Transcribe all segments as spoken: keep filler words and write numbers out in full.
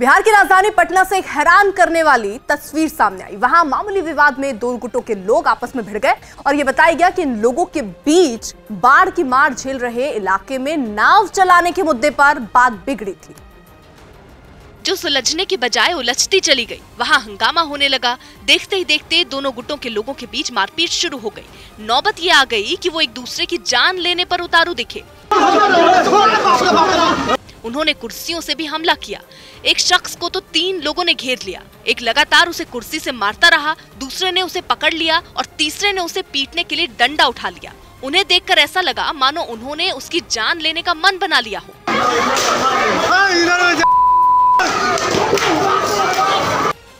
बिहार की राजधानी पटना से एक हैरान करने वाली तस्वीर सामने आई। वहां मामूली विवाद में दो गुटों के लोग आपस में भिड़ गए और ये बताया गया कि इन लोगों के बीच बाढ़ की मार झेल रहे इलाके में नाव चलाने के मुद्दे पर बात बिगड़ी थी, जो सुलझने के बजाय उलझती चली गई। वहां हंगामा होने लगा। देखते ही देखते दोनों गुटों के लोगों के बीच मारपीट शुरू हो गई। नौबत ये आ गई कि वो एक दूसरे की जान लेने पर उतारू दिखे। उन्होंने कुर्सियों से भी हमला किया। एक शख्स को तो तीन लोगों ने घेर लिया। एक लगातार उसे कुर्सी से मारता रहा, दूसरे ने उसे पकड़ लिया और तीसरे ने उसे पीटने के लिए डंडा उठा लिया। उन्हें देखकर ऐसा लगा मानो उन्होंने उसकी जान लेने का मन बना लिया हो।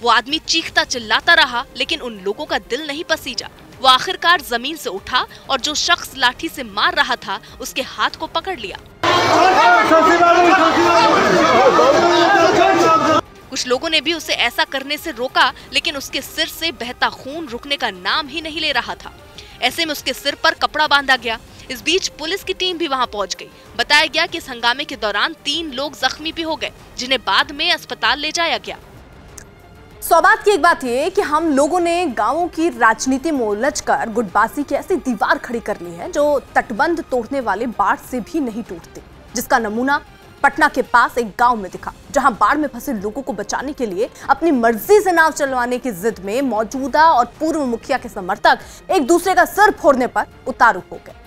वो आदमी चीखता चिल्लाता रहा, लेकिन उन लोगों का दिल नहीं पसीजा। वो आखिरकार जमीन से उठा और जो शख्स लाठी से मार रहा था उसके हाथ को पकड़ लिया। कुछ लोगों ने भी उसे ऐसा करने से रोका, लेकिन उसके सिर से बहता खून रुकने का नाम ही नहीं ले रहा था। ऐसे में उसके सिर पर कपड़ा बांधा गया। इस बीच पुलिस की टीम भी वहां पहुंच गई। बताया गया कि इस हंगामे के दौरान तीन लोग जख्मी भी हो गए, जिन्हें बाद में अस्पताल ले जाया गया। सौभाग्य की एक बात ये कि हम लोगों ने गांवों की राजनीति में उलझकर गुटबाजी की ऐसी दीवार खड़ी कर ली है जो तटबंध तोड़ने वाले बाढ़ से भी नहीं टूटते, जिसका नमूना पटना के पास एक गांव में दिखा, जहां बाढ़ में फंसे लोगों को बचाने के लिए अपनी मर्जी से नाव चलवाने की जिद में मौजूदा और पूर्व मुखिया के समर्थक एक दूसरे का सिर फोड़ने पर उतारू हो गए।